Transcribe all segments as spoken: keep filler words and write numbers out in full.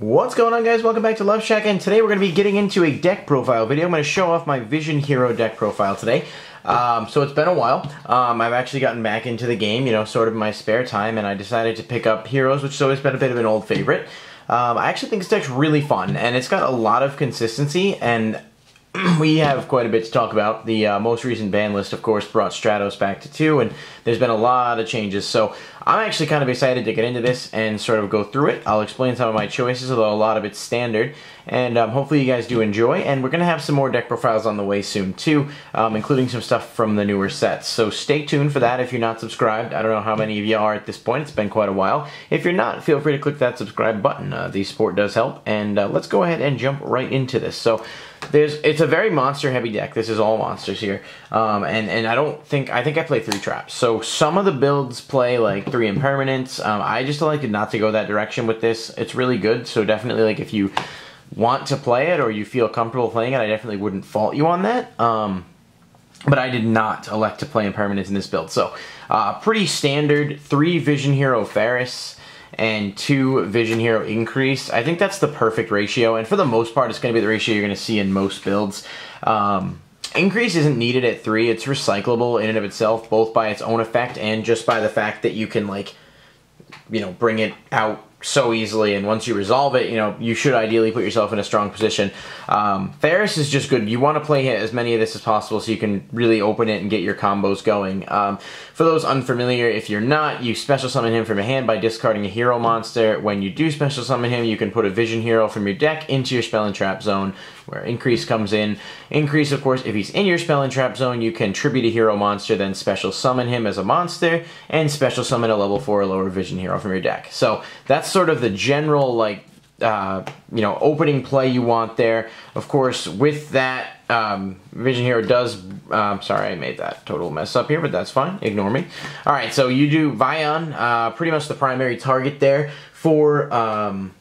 What's going on, guys? Welcome back to Loveshack, and today we're going to be getting into a deck profile video. I'm going to show off my Vision Hero deck profile today. Um, so it's been a while. Um, I've actually gotten back into the game, you know, sort of in my spare time, and I decided to pick up Heroes, which has always been a bit of an old favorite. Um, I actually think this deck's really fun, and it's got a lot of consistency, and we have quite a bit to talk about. The uh, most recent ban list, of course, brought Stratos back to two, and there's been a lot of changes, so I'm actually kind of excited to get into this and sort of go through it. I'll explain some of my choices, although a lot of it's standard, and um, hopefully you guys do enjoy, and we're going to have some more deck profiles on the way soon, too, um, including some stuff from the newer sets, so stay tuned for that if you're not subscribed. I don't know how many of you are at this point. It's been quite a while. If you're not, feel free to click that subscribe button. Uh, the support does help, and uh, let's go ahead and jump right into this. So there's it's a very monster heavy deck. This is all monsters here, um, and and I don't think I think I play three traps. So some of the builds play like three impermanents. Um, I just elected not to go that direction with this. It's really good. So definitely, like, if you want to play it or you feel comfortable playing it, I definitely wouldn't fault you on that. Um, but I did not elect to play impermanents in this build. So uh, pretty standard: three Vision Hero Faris and two Vision Hero Increase. I think that's the perfect ratio, and for the most part, it's going to be the ratio you're going to see in most builds. Um, Increase isn't needed at three. It's recyclable in and of itself, both by its own effect and just by the fact that you can, like, you know, bring it out so easily, and once you resolve it, you know, you should ideally put yourself in a strong position. Um, Faris is just good. You want to play as many of this as possible so you can really open it and get your combos going. Um, for those unfamiliar, if you're not, you special summon him from your hand by discarding a hero monster. When you do special summon him, you can put a Vision Hero from your deck into your spell and trap zone, where Increase comes in. Increase, of course, if he's in your spell and trap zone, you can tribute a hero monster, then special summon him as a monster, and special summon a level four or lower Vision Hero from your deck. So that's sort of the general, like, uh, you know, opening play you want there. Of course, with that, um, Vision Hero does, um, sorry, I made that total mess up here, but that's fine, ignore me. All right, so you do Vyon, uh, pretty much the primary target there for um,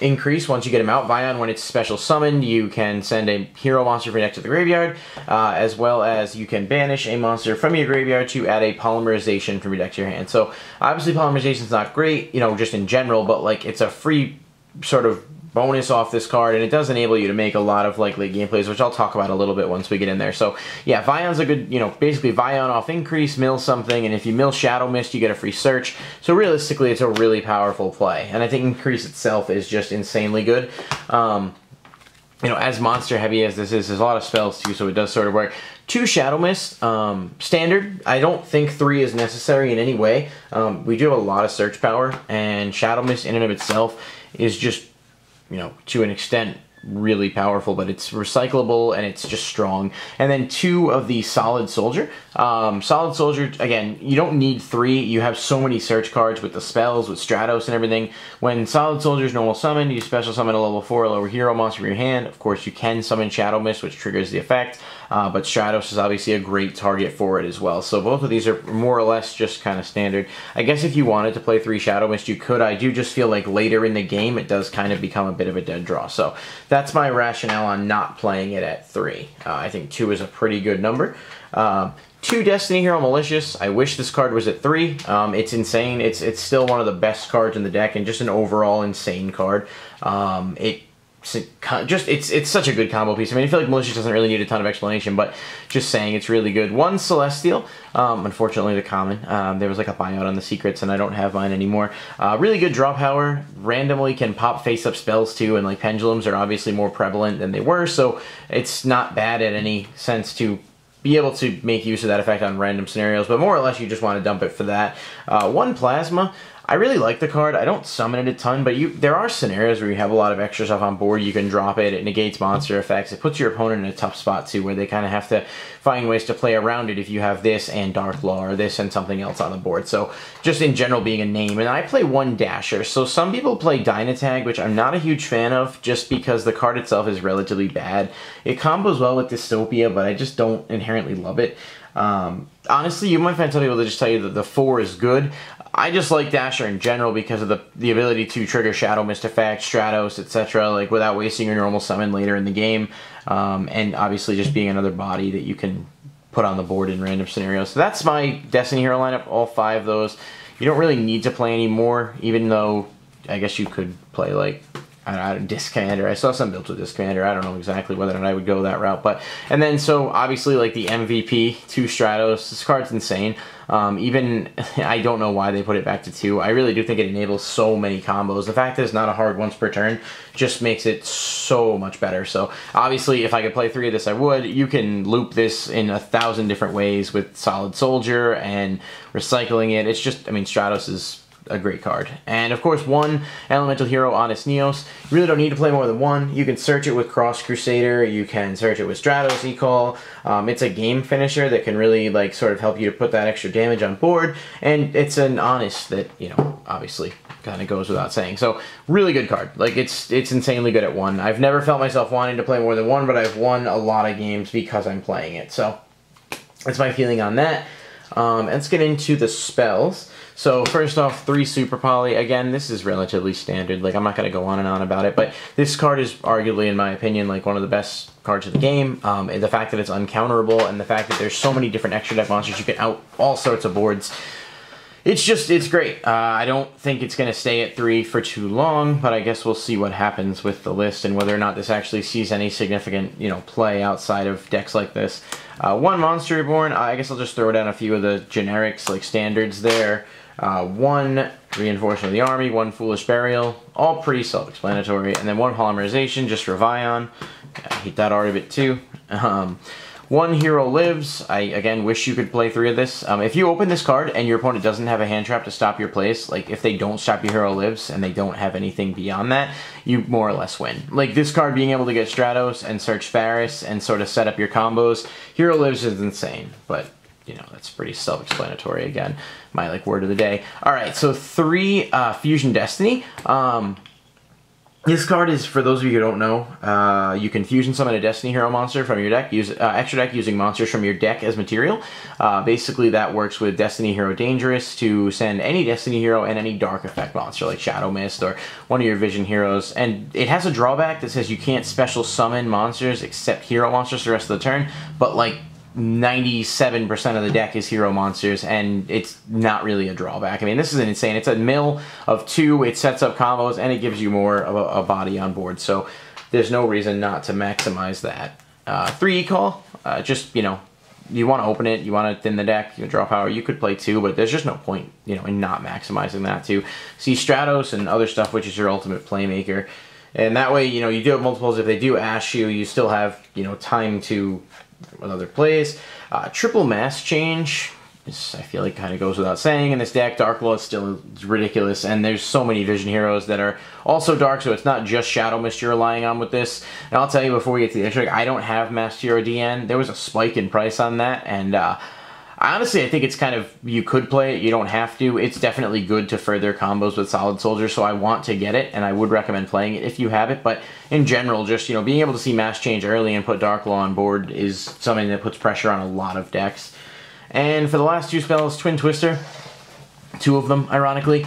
Increase. Once you get him out, Vyon, when it's special summoned, you can send a hero monster from your deck to the graveyard, uh, as well as you can banish a monster from your graveyard to add a Polymerization from your deck to your hand. So obviously Polymerization is not great, you know, just in general, but like, it's a free sort of bonus off this card, and it does enable you to make a lot of, like, late game plays, which I'll talk about a little bit once we get in there. So yeah, Vyon's a good, you know, basically Vyon off Increase, mill something, and if you mill Shadow Mist, you get a free search. So realistically, it's a really powerful play, and I think Increase itself is just insanely good. Um, you know, as monster heavy as this is, there's a lot of spells too, so it does sort of work. Two Shadow Mist, um, standard. I don't think three is necessary in any way. Um, we do have a lot of search power, and Shadow Mist in and of itself is just, you know, to an extent, really powerful, but it's recyclable and it's just strong. And then two of the Solid Soldier. Um, Solid Soldier, again, you don't need three. You have so many search cards with the spells, with Stratos and everything. When Solid Soldier's normal summon, you special summon a level four or lower hero monster from your hand. Of course, you can summon Shadow Mist, which triggers the effect, uh, but Stratos is obviously a great target for it as well. So both of these are more or less just kind of standard. I guess if you wanted to play three Shadow Mist, you could. I do just feel like later in the game, it does kind of become a bit of a dead draw. So that's my rationale on not playing it at three. Uh, I think two is a pretty good number. Um, two Destiny Hero Malicious. I wish this card was at three. Um, it's insane. It's it's still one of the best cards in the deck, and just an overall insane card. Um, it just it's it's such a good combo piece. I mean, I feel like Malicious doesn't really need a ton of explanation, but just saying it's really good. One Celestial. Um, unfortunately, the common. Um, there was like a buyout on the secrets, and I don't have mine anymore. Uh, really good draw power. Randomly can pop face-up spells too, and like pendulums are obviously more prevalent than they were, so it's not bad at any sense to be able to make use of that effect on random scenarios, but more or less you just want to dump it for that. Uh, one Plasma. I really like the card. I don't summon it a ton, but you there are scenarios where you have a lot of extra stuff on board. You can drop it. It negates monster effects. It puts your opponent in a tough spot, too, where they kind of have to find ways to play around it if you have this and Dark Law or this and something else on the board. So just in general being a name. And I play one Dasher. So some people play Dynatag, which I'm not a huge fan of just because the card itself is relatively bad. It combos well with Dystopia, but I just don't inherently love it. Um, honestly, you might find some people that just tell you that the four is good. I just like Dasher in general because of the, the ability to trigger Shadow Mist effect, Stratos, et cetera, like, without wasting your normal summon later in the game, um, and obviously just being another body that you can put on the board in random scenarios. So that's my Destiny Hero lineup, all five of those. You don't really need to play any more, even though I guess you could play, like, I don't know, Disc Commander. I saw some built with Disc Commander. I don't know exactly whether or not I would go that route. But and then so obviously like the M V P, two Stratos. This card's insane. Um, even I don't know why they put it back to two. I really do think it enables so many combos. The fact that it's not a hard once per turn just makes it so much better. So obviously if I could play three of this, I would. You can loop this in a thousand different ways with Solid Soldier and recycling it. It's just, I mean, Stratos is a great card. And of course one, Elemental Hero Honest Neos. You really don't need to play more than one. You can search it with Cross Crusader, you can search it with Stratos, E-Call. Um, it's a game finisher that can really like sort of help you to put that extra damage on board, and it's an Honest that, you know, obviously kind of goes without saying. So really good card. Like it's it's insanely good at one. I've never felt myself wanting to play more than one, but I've won a lot of games because I'm playing it. So that's my feeling on that. Um, let's get into the spells. So first off, three Super Poly. Again, this is relatively standard. Like, I'm not going to go on and on about it, but this card is arguably, in my opinion, like one of the best cards of the game. Um, and the fact that it's uncounterable and the fact that there's so many different extra deck monsters, you can out all sorts of boards. It's just, it's great. Uh, I don't think it's going to stay at three for too long, but I guess we'll see what happens with the list and whether or not this actually sees any significant, you know, play outside of decks like this. Uh, one Monster Reborn. I guess I'll just throw down a few of the generics, like standards there. Uh, one Reinforcement of the Army, one Foolish Burial, all pretty self-explanatory. And then one Polymerization, just for Vyon. I hate that art of it too. Um, One Hero Lives. I, again, wish you could play three of this. Um, if you open this card and your opponent doesn't have a hand trap to stop your plays, like if they don't stop your Hero Lives and they don't have anything beyond that, you more or less win. Like this card being able to get Stratos and search Faris and sort of set up your combos. Hero Lives is insane, but you know, that's pretty self-explanatory again. My like word of the day. All right, so three uh, Fusion Destiny. Um, This card is, for those of you who don't know, uh, you can fusion summon a Destiny Hero monster from your deck, use uh, extra deck using monsters from your deck as material. Uh, basically, that works with Destiny Hero Dangerous to send any Destiny Hero and any Dark Effect monster, like Shadow Mist or one of your Vision Heroes. And it has a drawback that says you can't special summon monsters except Hero monsters the rest of the turn, but like ninety-seven percent of the deck is Hero monsters, and it's not really a drawback. I mean, this is an insane. It's a mill of two, it sets up combos, and it gives you more of a, a body on board, so there's no reason not to maximize that. Uh, three E-Call, uh, just, you know, you want to open it, you want to thin the deck, you draw power, you could play two, but there's just no point, you know, in not maximizing that too. See Stratos and other stuff, which is your ultimate playmaker, and that way, you know, you do have multiples. If they do ash you, you still have, you know, time to other plays. Uh, triple Mass Change. This, I feel like, kind of goes without saying in this deck. Dark Law is still ridiculous, and there's so many Vision Heroes that are also dark, so it's not just Shadow Mist you're relying on with this. And I'll tell you before we get to the next deck, I don't have Masked Hero Dian. There was a spike in price on that, and uh, honestly, I think it's kind of, you could play it, you don't have to. It's definitely good to further combos with Solid Soldier, so I want to get it, and I would recommend playing it if you have it, but in general, just, you know, being able to see Mass Change early and put Dark Law on board is something that puts pressure on a lot of decks. And for the last two spells, Twin Twister, two of them, ironically.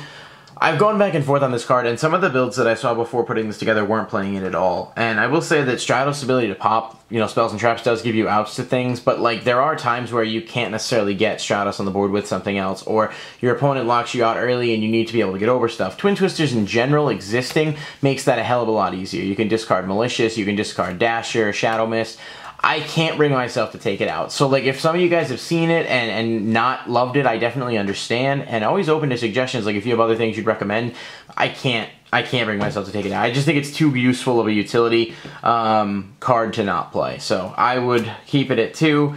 I've gone back and forth on this card, and some of the builds that I saw before putting this together weren't playing it at all. And I will say that Stratos' ability to pop, you know, spells and traps does give you outs to things, but, like, there are times where you can't necessarily get Stratos on the board with something else, or your opponent locks you out early and you need to be able to get over stuff. Twin Twisters in general existing makes that a hell of a lot easier. You can discard Malicious, you can discard Dasher, Shadow Mist. I can't bring myself to take it out. So, like, if some of you guys have seen it and, and not loved it, I definitely understand. And always open to suggestions, like, if you have other things you'd recommend. I can't, I can't bring myself to take it out. I just think it's too useful of a utility um, card to not play. So, I would keep it at two.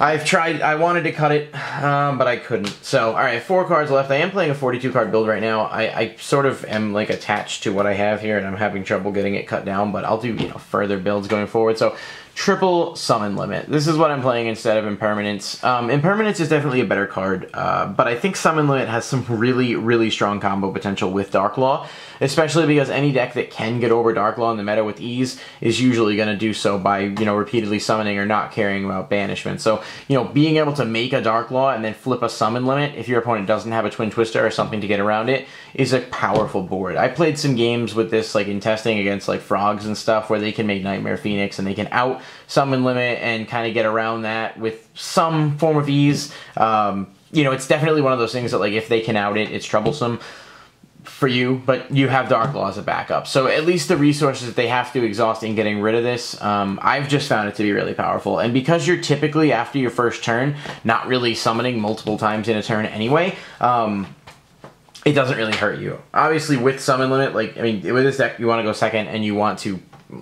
I've tried, I wanted to cut it, um, but I couldn't. So, alright, four cards left. I am playing a forty-two card build right now. I, I sort of am, like, attached to what I have here, and I'm having trouble getting it cut down, but I'll do, you know, further builds going forward. So, triple Summon Limit. This is what I'm playing instead of Impermanence. Um, Impermanence is definitely a better card, uh, but I think Summon Limit has some really, really strong combo potential with Dark Law, especially because any deck that can get over Dark Law in the meta with ease is usually going to do so by, you know, repeatedly summoning or not caring about banishment. So, you know, being able to make a Dark Law and then flip a Summon Limit if your opponent doesn't have a Twin Twister or something to get around it is a powerful board. I played some games with this, like, in testing against, like, Frogs and stuff where they can make Nightmare Phoenix and they can out Summon Limit and kind of get around that with some form of ease. Um, you know, it's definitely one of those things that, like, if they can out it, it's troublesome. for you, but you have Dark Law as a backup. So at least the resources that they have to exhaust in getting rid of this, um, I've just found it to be really powerful. And because you're typically, after your first turn, not really summoning multiple times in a turn anyway, um, it doesn't really hurt you. Obviously, with Summon Limit, like, I mean, with this deck, you want to go second, and you want to,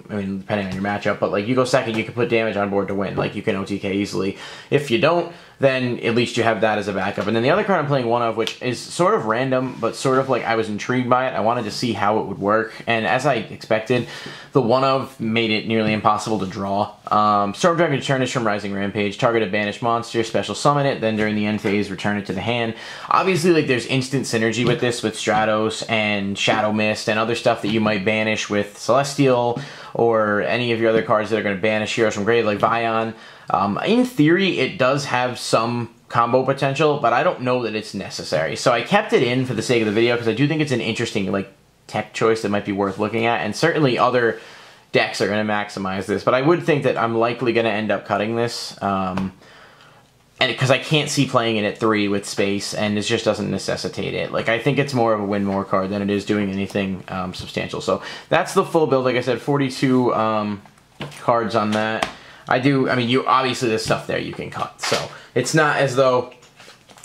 I mean, depending on your matchup, but, like, you go second, you can put damage on board to win. Like, you can O T K easily. If you don't, then at least you have that as a backup. And then the other card I'm playing one of, which is sort of random, but sort of, like, I was intrigued by it. I wanted to see how it would work. And as I expected, the one of made it nearly impossible to draw. Um, Storm Dragon Turnish from Rising Rampage. Target a banished monster, special summon it, then during the end phase, return it to the hand. Obviously, like, there's instant synergy with this, with Stratos and Shadow Mist and other stuff that you might banish with Celestial, or any of your other cards that are going to banish heroes from grade, like Vyon. Um, in theory, it does have some combo potential, but I don't know that it's necessary. So I kept it in for the sake of the video, because I do think it's an interesting, like, tech choice that might be worth looking at, and certainly other decks are going to maximize this, but I would think that I'm likely going to end up cutting this, um, and because I can't see playing it at three with space, and it just doesn't necessitate it. Like, I think it's more of a win more card than it is doing anything um, substantial. So that's the full build. Like I said, forty-two um, cards on that. I do, I mean, you obviously there's stuff there you can cut, so it's not as though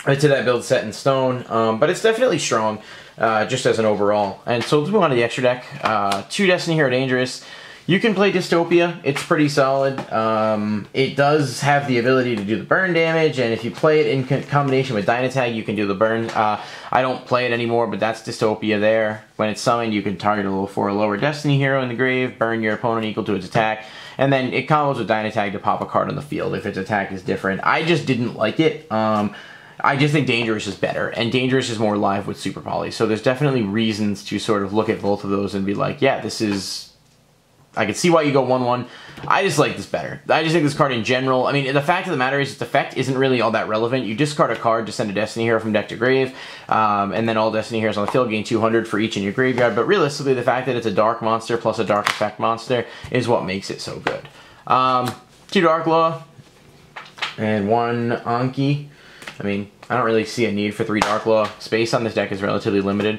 it's that build set in stone, um, but it's definitely strong, uh, just as an overall. And so let's move on to the extra deck. Uh, two Destiny Hero Dangerous. You can play Dystopia. It's pretty solid. Um, it does have the ability to do the burn damage, and if you play it in co combination with Dynatag, you can do the burn. Uh, I don't play it anymore, but that's Dystopia there. When it's summoned, you can target a level four or lower Destiny Hero in the grave, burn your opponent equal to its attack, and then it combos with Dynatag to pop a card on the field if its attack is different. I just didn't like it. Um, I just think Dangerous is better, and Dangerous is more live with Super Poly, so there's definitely reasons to sort of look at both of those and be like, yeah, this is... I could see why you go one one. I just like this better. I just think this card in general, I mean, the fact of the matter is its effect isn't really all that relevant. You discard a card to send a Destiny Hero from deck to grave, um, and then all Destiny Heroes on the field gain two hundred for each in your graveyard, but realistically the fact that it's a dark monster plus a dark effect monster is what makes it so good. Um, two Dark Law, and one Anki. I mean, I don't really see a need for three Dark Law. Space on this deck is relatively limited.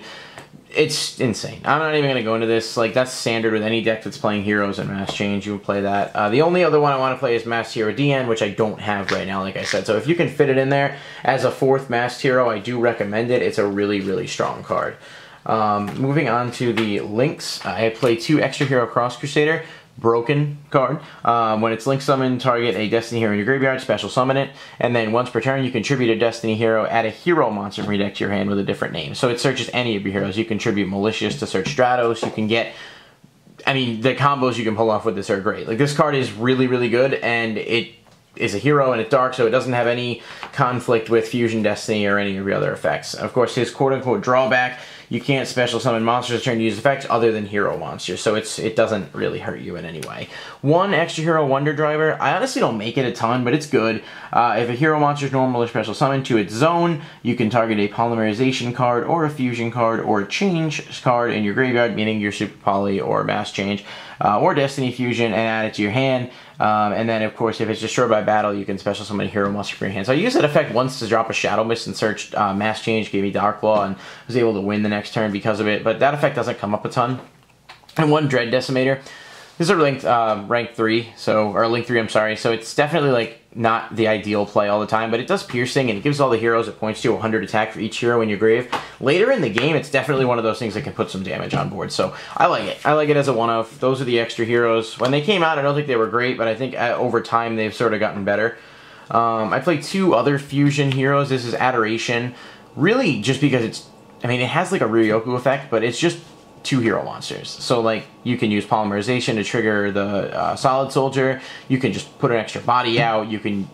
It's insane. I'm not even going to go into this. Like, that's standard with any deck that's playing heroes and Mass Change. You would play that. Uh, the only other one I want to play is Masked Hero Dian, which I don't have right now, like I said. So if you can fit it in there as a fourth Masked Hero, I do recommend it. It's a really, really strong card. Um, moving on to the links. I play two Extra Hero Cross Crusader. Broken card. Um, when it's link summoned, target a Destiny Hero in your graveyard, special summon it, and then once per turn, you contribute a Destiny Hero, add a hero monster from your deck to your hand with a different name. So it searches any of your heroes. You contribute Malicious to search Stratos. You can get, I mean, the combos you can pull off with this are great. Like, this card is really, really good, and it is a hero, and it's dark, so it doesn't have any conflict with Fusion Destiny or any of the other effects. Of course, his quote-unquote drawback, you can't special summon monsters turn to use effects other than hero monsters, so it's it doesn't really hurt you in any way. One Extra Hero Wonder Driver. I honestly don't make it a ton, but it's good. Uh, if a hero monster is normal or special summoned to its zone, you can target a Polymerization card or a Fusion card or a Change card in your graveyard, meaning your Super Poly or Mass Change, uh, or Destiny Fusion, and add it to your hand. Um, and then, of course, if it's destroyed by battle, you can special summon a hero monster from your hand. So I used that effect once to drop a Shadow Mist and search uh, Mass Change, gave me Dark Law, and was able to win the next turn because of it. But that effect doesn't come up a ton. And one Dread Decimator. This is a ranked, uh, rank three, so or link three, I'm sorry. So it's definitely like not the ideal play all the time, but it does piercing and it gives all the heroes it points to one hundred attack for each hero in your grave. Later in the game, it's definitely one of those things that can put some damage on board. So I like it. I like it as a one-off. Those are the extra heroes. When they came out, I don't think they were great, but I think uh, over time they've sort of gotten better. Um, I played two other fusion heroes. This is Adoration, really just because it's. I mean, it has like a Ryoku effect, but it's just. Two hero monsters. So, like, you can use Polymerization to trigger the uh, Solid Soldier. You can just put an extra body out. You can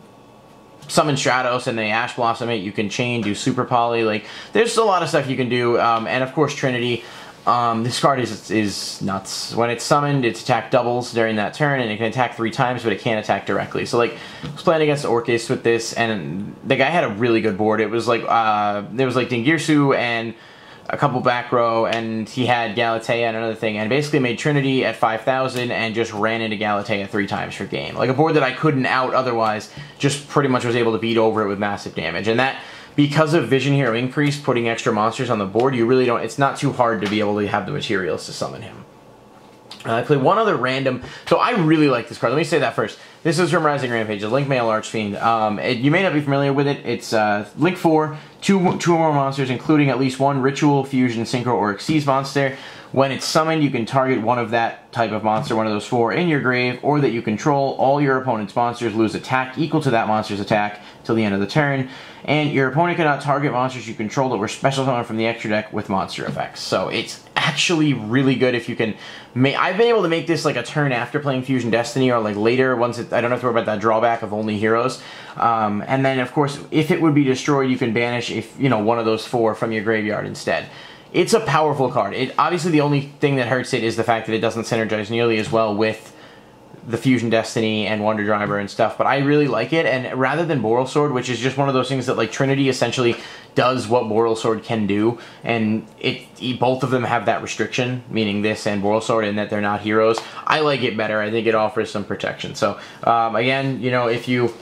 summon Stratos and they Ash Blossom it. You can chain, do Super Poly. Like, there's a lot of stuff you can do. Um, and, of course, Trinity. Um, this card is is nuts. When it's summoned, its attack doubles during that turn, and it can attack three times, but it can't attack directly. So, like, I was playing against Orcus with this, and the guy had a really good board. It was, like, uh, there was, like, Dingirsu and... a couple back row, and he had Galatea and another thing, and basically made Trinity at five thousand and just ran into Galatea three times per game. Like, a board that I couldn't out otherwise, just pretty much was able to beat over it with massive damage, and that because of Vision Hero Increase, putting extra monsters on the board, you really don't, it's not too hard to be able to have the materials to summon him. Uh, I play one other random, so I really like this card. Let me say that first. This is from Rising Rampage, the Link Mail Archfiend. Um, it, you may not be familiar with it. It's uh, Link four, two, two or more monsters, including at least one Ritual, Fusion, Synchro, or Xyz monster. When it's summoned, you can target one of that type of monster, one of those four, in your grave, or that you control. All your opponent's monsters lose attack equal to that monster's attack till the end of the turn. And your opponent cannot target monsters you control that were special summoned from the extra deck with monster effects. So it's actually really good if you can make, I've been able to make this like a turn after playing Fusion Destiny, or like later once it, I don't have to worry about that drawback of only heroes. Um, and then of course, if it would be destroyed, you can banish if you know one of those four from your graveyard instead. It's a powerful card. It obviously the only thing that hurts it is the fact that it doesn't synergize nearly as well with the Fusion Destiny and Wonder Driver and stuff, but I really like it, and rather than Borrelsword, which is just one of those things that like Trinity essentially does what Borrelsword can do, and it, it both of them have that restriction, meaning this and Borrelsword, in that they're not heroes. I like it better. I think it offers some protection. So um, again, you know, if you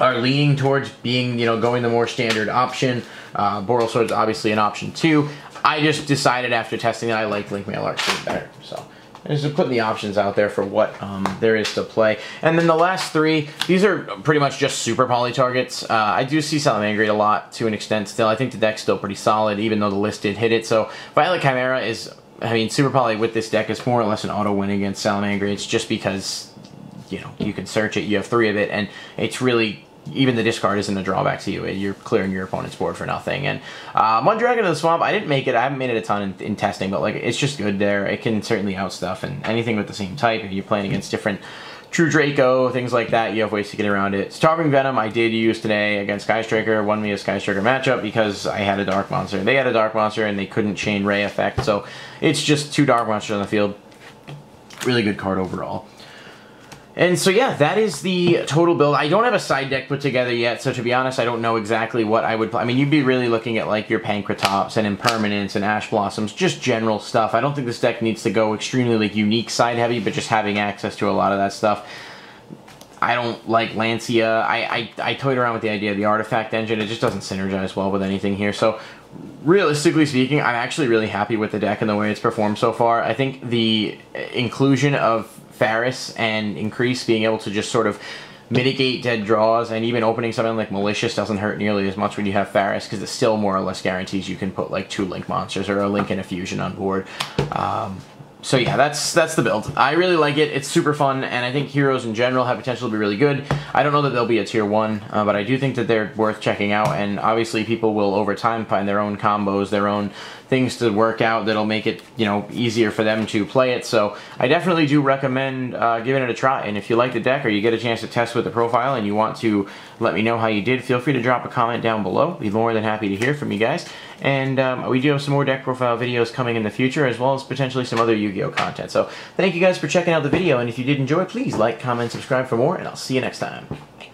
are leaning towards being, you know, going the more standard option, uh, Borrelsword's obviously an option too. I just decided after testing that I like Link Mail Archfiend better, so. Just putting the options out there for what um, there is to play. And then the last three, these are pretty much just Super Poly targets. Uh, I do see Salamangreat a lot to an extent still. I think the deck's still pretty solid, even though the list did hit it. So Violet Chimera is, I mean, Super Poly with this deck is more or less an auto win against Salamangreat. It's just because, you know, you can search it, you have three of it, and it's really, even the discard isn't a drawback to you. You're clearing your opponent's board for nothing. And uh, Mondragon of the Swamp, I didn't make it. I haven't made it a ton in, in testing, but like it's just good there. It can certainly outstuff and anything with the same type. If you're playing against different True Draco, things like that, you have ways to get around it. Starving Venom I did use today against Skystriker. Won me a Skystriker matchup because I had a Dark Monster. They had a Dark Monster and they couldn't chain Ray effect. So it's just two Dark Monsters on the field. Really good card overall. And so yeah, that is the total build. I don't have a side deck put together yet, so to be honest, I don't know exactly what I would play. I mean, you'd be really looking at like your Pancratops and Impermanence and Ash Blossoms, just general stuff. I don't think this deck needs to go extremely like unique side heavy, but just having access to a lot of that stuff. I don't like Lancia. I, I, I toyed around with the idea of the Artifact Engine. It just doesn't synergize well with anything here. So realistically speaking, I'm actually really happy with the deck and the way it's performed so far. I think the inclusion of Faris and Increase, being able to just sort of mitigate dead draws, and even opening something like Malicious doesn't hurt nearly as much when you have Faris, because it still more or less guarantees you can put like two Link monsters or a Link and a Fusion on board. Um, So yeah, that's that's the build. I really like it. It's super fun, and I think heroes in general have potential to be really good. I don't know that they'll be a tier one, uh, but I do think that they're worth checking out, and obviously people will over time find their own combos, their own things to work out that'll make it, you know, easier for them to play it. So I definitely do recommend uh, giving it a try, and if you like the deck or you get a chance to test with the profile and you want to let me know how you did, feel free to drop a comment down below. Be more than happy to hear from you guys. And um, we do have some more deck profile videos coming in the future, as well as potentially some other Yu-Gi-Oh content. So thank you guys for checking out the video, and if you did enjoy, please like, comment, subscribe for more, and I'll see you next time. Bye.